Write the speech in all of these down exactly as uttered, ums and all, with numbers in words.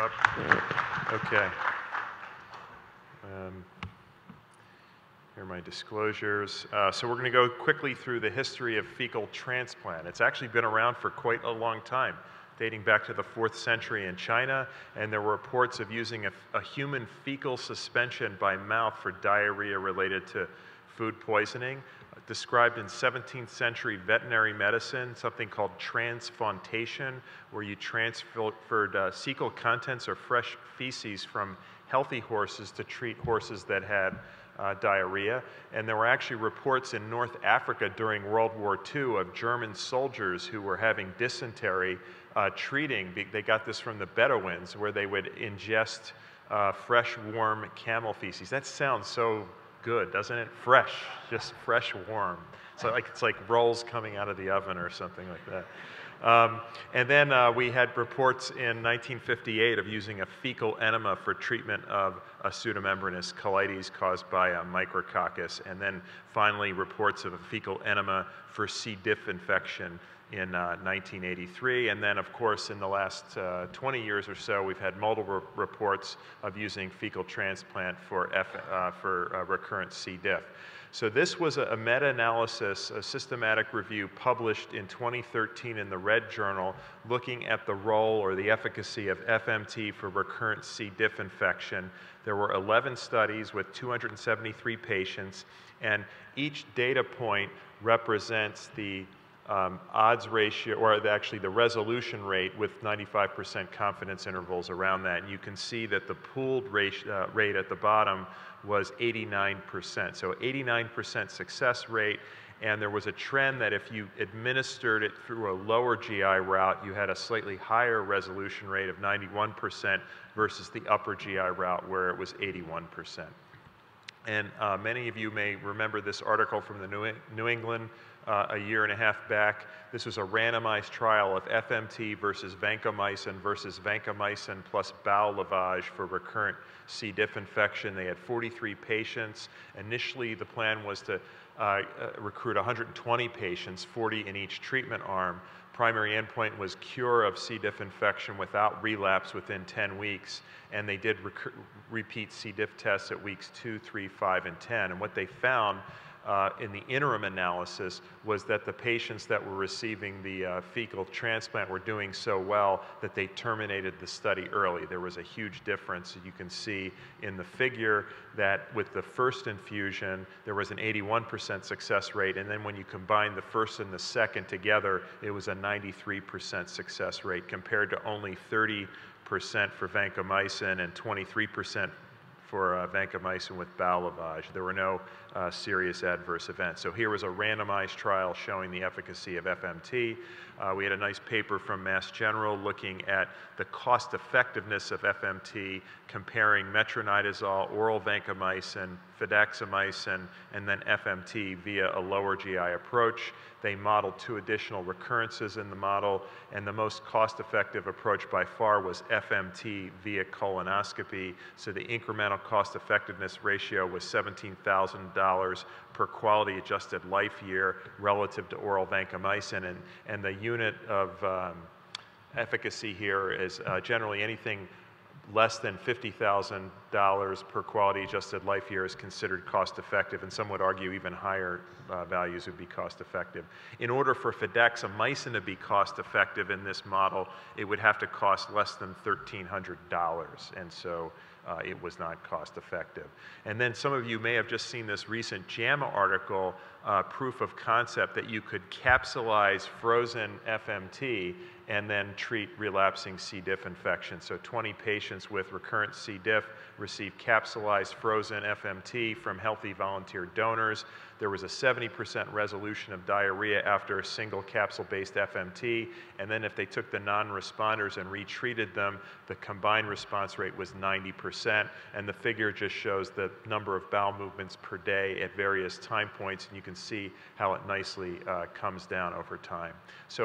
Bob. Okay. Um, here are my disclosures. Uh, so we're going to go quickly through the history of fecal transplant. It's actually been around for quite a long time, dating back to the fourth century in China, and there were reports of using a, a human fecal suspension by mouth for diarrhea related to food poisoning, described in seventeenth century veterinary medicine, something called transfaunation, where you transferred uh, fecal contents or fresh feces from healthy horses to treat horses that had uh, diarrhea. And there were actually reports in North Africa during World War Two of German soldiers who were having dysentery uh, treating, they got this from the Bedouins, where they would ingest uh, fresh, warm camel feces. That sounds so good, doesn't it? Fresh, just fresh, warm. So like, it's like rolls coming out of the oven or something like that. Um, and then uh, we had reports in nineteen fifty-eight of using a fecal enema for treatment of a pseudomembranous colitis caused by a micrococcus. And then finally reports of a fecal enema for C. diff infection in uh, nineteen eighty-three. And then, of course, in the last uh, twenty years or so, we've had multiple re reports of using fecal transplant for, F uh, for uh, recurrent C. diff. So this was a meta-analysis, a systematic review published in twenty thirteen in the Red Journal, looking at the role or the efficacy of F M T for recurrent C. diff infection. There were eleven studies with two hundred seventy-three patients, and each data point represents the Um, odds ratio, or the, actually the resolution rate with ninety-five percent confidence intervals around that. And you can see that the pooled ratio, uh, rate at the bottom was eighty-nine percent. So eighty-nine percent success rate, and there was a trend that if you administered it through a lower G I route, you had a slightly higher resolution rate of ninety-one percent versus the upper G I route where it was eighty-one percent. And uh, many of you may remember this article from the New, New England Uh, a year and a half back. This was a randomized trial of F M T versus vancomycin versus vancomycin plus bowel lavage for recurrent C. diff infection. They had forty-three patients. Initially, the plan was to uh, recruit one hundred twenty patients, forty in each treatment arm. Primary endpoint was cure of C. diff infection without relapse within ten weeks, and they did repeat C. diff tests at weeks two, three, five, and ten. And what they found Uh, in the interim analysis was that the patients that were receiving the uh, fecal transplant were doing so well that they terminated the study early. There was a huge difference. You can see in the figure that with the first infusion, there was an eighty-one percent success rate, and then when you combine the first and the second together, it was a ninety-three percent success rate compared to only thirty percent for vancomycin and twenty-three percent for uh, vancomycin with bowel lavage. There were no uh, serious adverse events. So here was a randomized trial showing the efficacy of F M T. Uh, we had a nice paper from Mass General looking at the cost effectiveness of F M T, comparing metronidazole, oral vancomycin, fidaxomicin, and then F M T via a lower G I approach. They modeled two additional recurrences in the model, and the most cost-effective approach by far was F M T via colonoscopy. So the incremental cost-effectiveness ratio was seventeen thousand dollars per quality-adjusted life year relative to oral vancomycin, and, and the unit of um, efficacy here is uh, generally anything less than fifty thousand dollars per quality-adjusted life year is considered cost-effective, and some would argue even higher uh, values would be cost-effective. In order for fidaxomicin to be cost-effective in this model, it would have to cost less than thirteen hundred dollars, and so uh, it was not cost-effective. And then some of you may have just seen this recent JAMA article, uh, proof of concept that you could capsulize frozen F M T and then treat relapsing C. diff infection. So twenty patients with recurrent C. diff received capsulized frozen F M T from healthy volunteer donors. There was a seventy percent resolution of diarrhea after a single capsule-based F M T, and then if they took the non-responders and retreated them, the combined response rate was ninety percent, and the figure just shows the number of bowel movements per day at various time points, and you can see how it nicely uh, comes down over time. So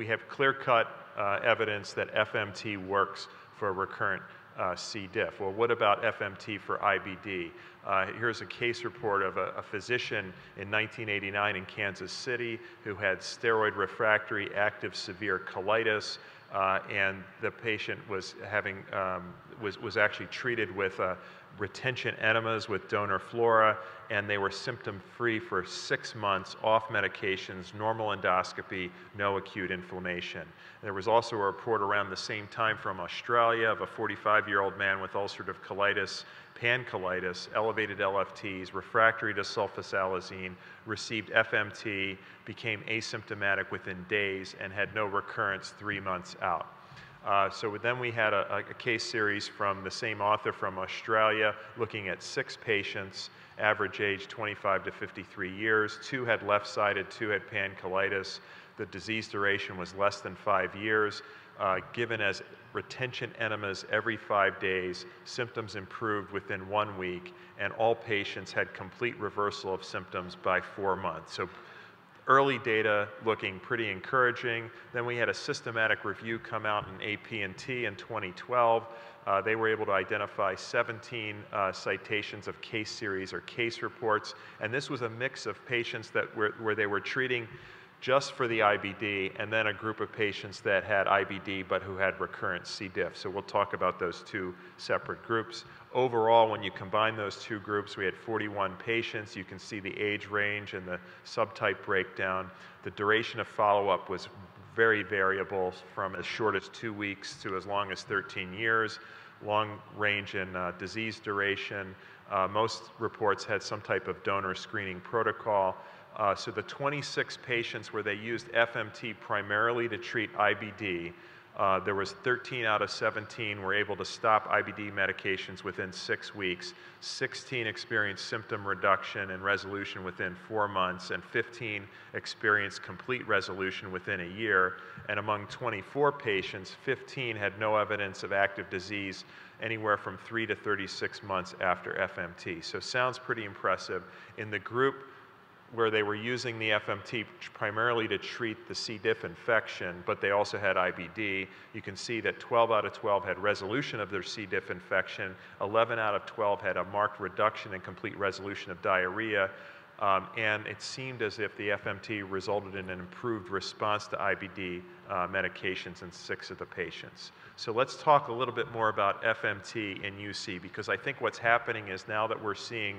we have clear-cut Uh, evidence that F M T works for recurrent uh, C. diff. Well, what about F M T for I B D? Uh, here's a case report of a, a physician in nineteen eighty-nine in Kansas City who had steroid refractory active severe colitis. uh, and the patient was having um, was was actually treated with uh, retention enemas with donor flora, and they were symptom-free for six months, off medications, normal endoscopy, no acute inflammation. There was also a report around the same time from Australia of a forty-five-year-old man with ulcerative colitis, pancolitis, elevated L F Ts, refractory to sulfasalazine, received F M T, became asymptomatic within days, and had no recurrence three months out. Uh, so then we had a, a case series from the same author from Australia looking at six patients, average age twenty-five to fifty-three years. Two had left-sided, two had pancolitis. The disease duration was less than five years, uh, given as retention enemas every five days. Symptoms improved within one week, and all patients had complete reversal of symptoms by four months. So, early data looking pretty encouraging. Then we had a systematic review come out in A P and T in twenty twelve. Uh, they were able to identify seventeen uh, citations of case series or case reports, and this was a mix of patients that were, where they were treating just for the I B D, and then a group of patients that had I B D but who had recurrent C. diff. So we'll talk about those two separate groups. Overall, when you combine those two groups, we had forty-one patients. You can see the age range and the subtype breakdown. The duration of follow-up was very variable, from as short as two weeks to as long as thirteen years. Long range in uh, disease duration. Uh, most reports had some type of donor screening protocol. Uh, so the twenty-six patients where they used F M T primarily to treat I B D, uh, there was thirteen out of seventeen were able to stop I B D medications within six weeks, sixteen experienced symptom reduction and resolution within four months, and fifteen experienced complete resolution within a year. And among twenty-four patients, fifteen had no evidence of active disease anywhere from three to thirty-six months after F M T. So sounds pretty impressive. In the group where they were using the F M T primarily to treat the C. diff infection, but they also had I B D, you can see that twelve out of twelve had resolution of their C. diff infection, eleven out of twelve had a marked reduction and complete resolution of diarrhea, um, and it seemed as if the F M T resulted in an improved response to I B D uh, medications in six of the patients. So let's talk a little bit more about F M T in U C, because I think what's happening is now that we're seeing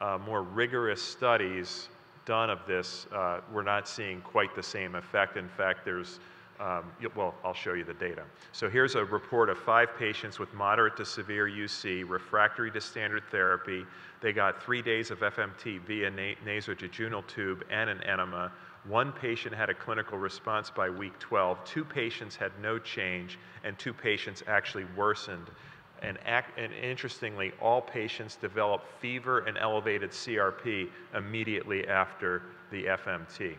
uh, more rigorous studies done of this, uh, we're not seeing quite the same effect. In fact, there's, um, well, I'll show you the data. So here's a report of five patients with moderate to severe U C, refractory to standard therapy. They got three days of F M T via na nasojejunal tube and an enema. One patient had a clinical response by week twelve. Two patients had no change, and two patients actually worsened. And, act, and interestingly, all patients developed fever and elevated C R P immediately after the F M T.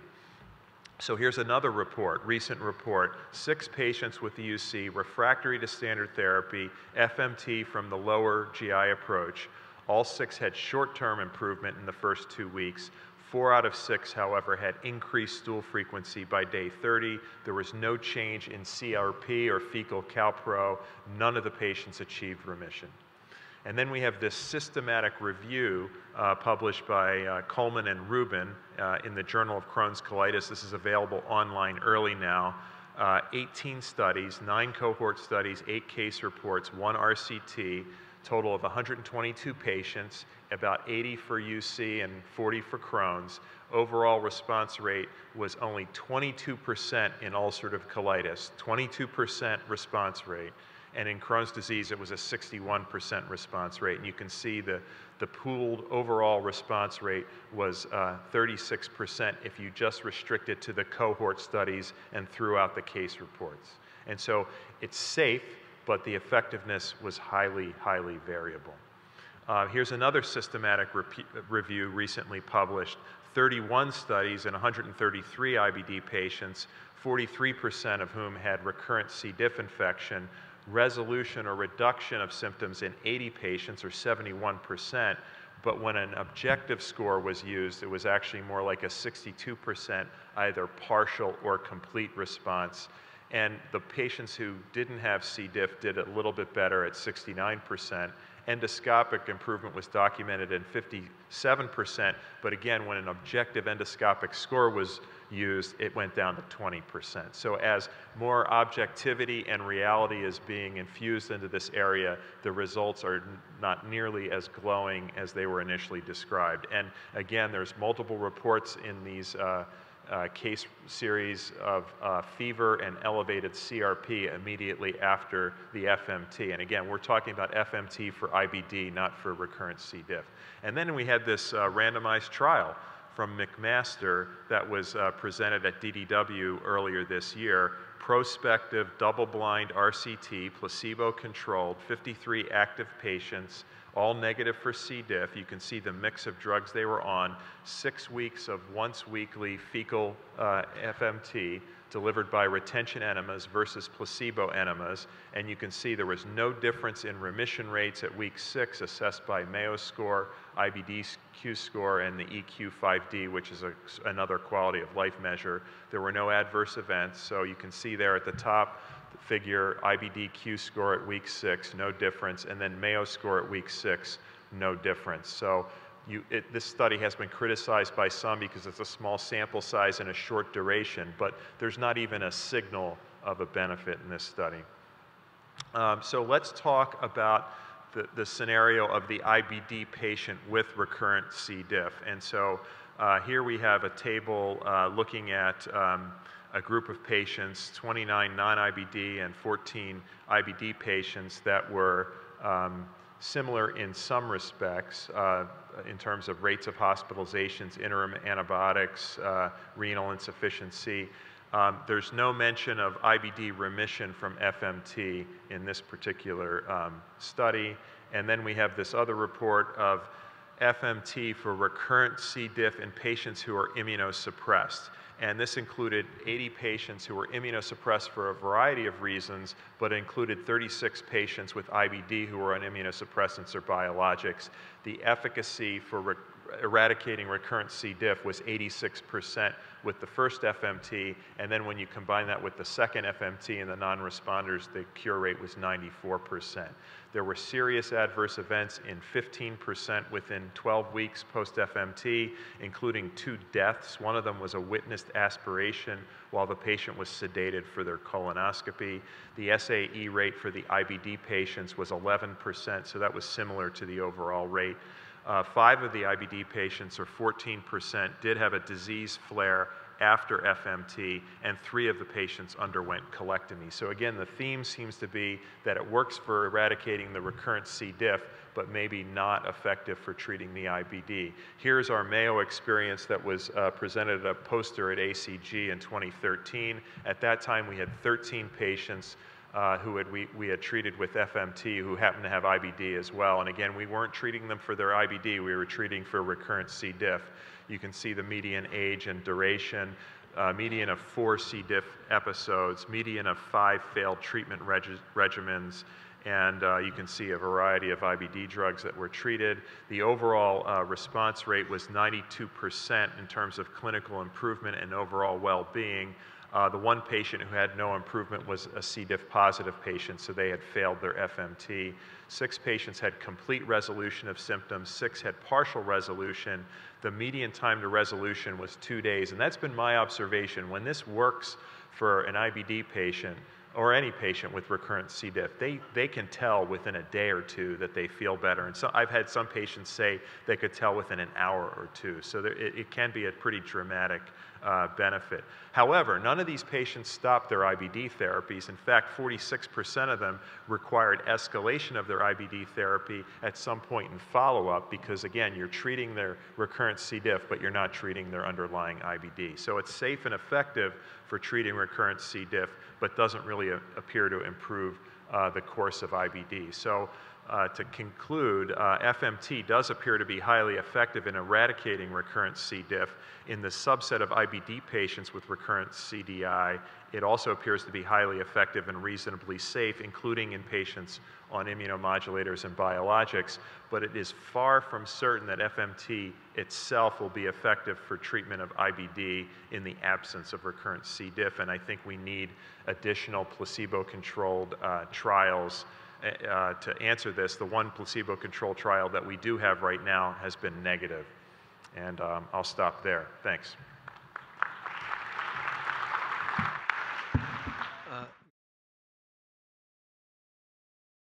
So here's another report, recent report, six patients with U C, refractory to standard therapy, F M T from the lower G I approach. All six had short-term improvement in the first two weeks. Four out of six, however, had increased stool frequency by day thirty. There was no change in C R P or fecal calpro. None of the patients achieved remission. And then we have this systematic review uh, published by uh, Coleman and Rubin uh, in the Journal of Crohn's Colitis. This is available online early now. Uh, eighteen studies, nine cohort studies, eight case reports, one R C T. Total of one hundred twenty-two patients, about eighty for U C and forty for Crohn's. Overall response rate was only twenty-two percent in ulcerative colitis, twenty-two percent response rate. And in Crohn's disease, it was a sixty-one percent response rate. And you can see the, the pooled overall response rate was uh, thirty-six percent if you just restrict it to the cohort studies and throughout the case reports. And so it's safe, but the effectiveness was highly, highly variable. Uh, here's another systematic review recently published, thirty-one studies and one hundred thirty-three I B D patients, forty-three percent of whom had recurrent C. diff infection, resolution or reduction of symptoms in eighty patients, or seventy-one percent, but when an objective score was used, it was actually more like a sixty-two percent, either partial or complete response. And the patients who didn't have C. diff did a little bit better at sixty-nine percent. Endoscopic improvement was documented in fifty-seven percent, but again, when an objective endoscopic score was used, it went down to twenty percent. So as more objectivity and reality is being infused into this area, the results are not nearly as glowing as they were initially described. And again, there's multiple reports in these uh, uh, case series of uh, fever and elevated C R P immediately after the F M T. And again, we're talking about F M T for I B D, not for recurrent C. diff. And then we had this uh, randomized trial from McMaster that was uh, presented at D D W earlier this year, prospective double-blind R C T, placebo-controlled, fifty-three active patients, all negative for C. diff. You can see the mix of drugs they were on, six weeks of once-weekly fecal uh, F M T delivered by retention enemas versus placebo enemas, and you can see there was no difference in remission rates at week six assessed by Mayo score, I B D Q score, and the E Q five D, which is a, another quality of life measure. There were no adverse events, so you can see there at the top the figure, I B D Q score at week six, no difference, and then Mayo score at week six, no difference. So You, it, this study has been criticized by some because it's a small sample size and a short duration, but there's not even a signal of a benefit in this study. Um, so let's talk about the, the scenario of the I B D patient with recurrent C. diff. And so uh, here we have a table uh, looking at um, a group of patients, twenty-nine non-I B D and fourteen I B D patients that were um, similar in some respects uh, in terms of rates of hospitalizations, interim antibiotics, uh, renal insufficiency. Um, there's no mention of I B D remission from F M T in this particular um, study. And then we have this other report of F M T for recurrent C. diff in patients who are immunosuppressed. And this included eighty patients who were immunosuppressed for a variety of reasons, but included thirty-six patients with I B D who were on immunosuppressants or biologics. The efficacy for re eradicating recurrent C. diff was eighty-six percent with the first F M T, and then when you combine that with the second F M T and the non-responders, the cure rate was ninety-four percent. There were serious adverse events in fifteen percent within twelve weeks post-F M T, including two deaths. One of them was a witnessed aspiration while the patient was sedated for their colonoscopy. The S A E rate for the I B D patients was eleven percent, so that was similar to the overall rate. Uh, five of the I B D patients, or fourteen percent, did have a disease flare after F M T, and three of the patients underwent colectomy. So again, the theme seems to be that it works for eradicating the recurrent C. diff, but maybe not effective for treating the I B D. Here's our Mayo experience that was uh, presented at a poster at A C G in twenty thirteen. At that time, we had thirteen patients Uh, who had we, we had treated with F M T who happened to have I B D as well. And again, we weren't treating them for their I B D, we were treating for recurrent C. diff. You can see the median age and duration, uh, median of four C. diff episodes, median of five failed treatment reg regimens, and uh, you can see a variety of I B D drugs that were treated. The overall uh, response rate was ninety-two percent in terms of clinical improvement and overall well-being. Uh, the one patient who had no improvement was a C. diff positive patient, so they had failed their F M T. Six patients had complete resolution of symptoms, six had partial resolution. The median time to resolution was two days, and that's been my observation. When this works for an I B D patient, or any patient with recurrent C. diff, they, they can tell within a day or two that they feel better. And so I've had some patients say they could tell within an hour or two. So there, it, it can be a pretty dramatic uh, benefit. However, none of these patients stopped their I B D therapies. In fact, forty-six percent of them required escalation of their I B D therapy at some point in follow-up because, again, you're treating their recurrent C. diff, but you're not treating their underlying I B D. So it's safe and effective for treating recurrent C. diff, but doesn't really a, appear to improve uh, the course of I B D. So uh, to conclude, uh, F M T does appear to be highly effective in eradicating recurrent C. diff. In the subset of I B D patients with recurrent C D I, it also appears to be highly effective and reasonably safe, including in patients on immunomodulators and biologics, but it is far from certain that F M T itself will be effective for treatment of I B D in the absence of recurrent C. diff, and I think we need additional placebo-controlled uh, trials uh, to answer this. The one placebo-controlled trial that we do have right now has been negative, and um, I'll stop there. Thanks.